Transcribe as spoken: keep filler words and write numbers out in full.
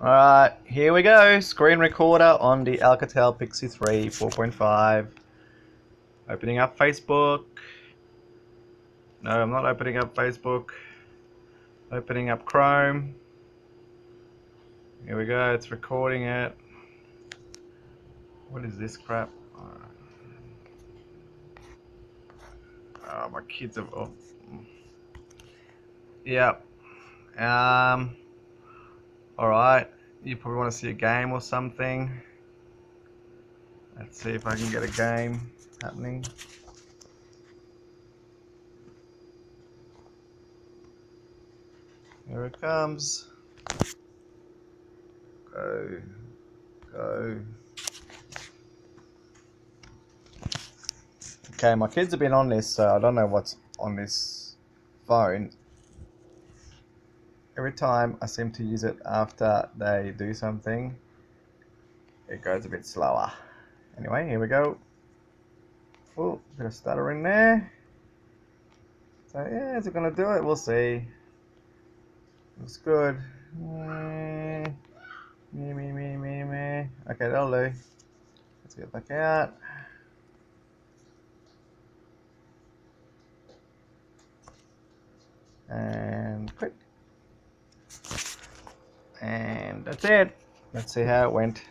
Alright, here we go. Screen recorder on the Alcatel Pixi three four point five. Opening up Facebook. No, I'm not opening up Facebook. Opening up Chrome. Here we go, it's recording it. What is this crap? Oh, my kids have... Oh. Yeah. Um, Alright, you probably want to see a game or something. Let's see if I can get a game happening. Here it comes. Go. Go. Okay, my kids have been on this, so I don't know what's on this phone. Every time I seem to use it after they do something, it goes a bit slower. Anyway, here we go. Oh, bit of stutter in there. So yeah, is it gonna do it? We'll see. Looks good. Me, me, me, me, me. Okay, that'll do. Let's get back out. And click. And that's it. Let's see how it went.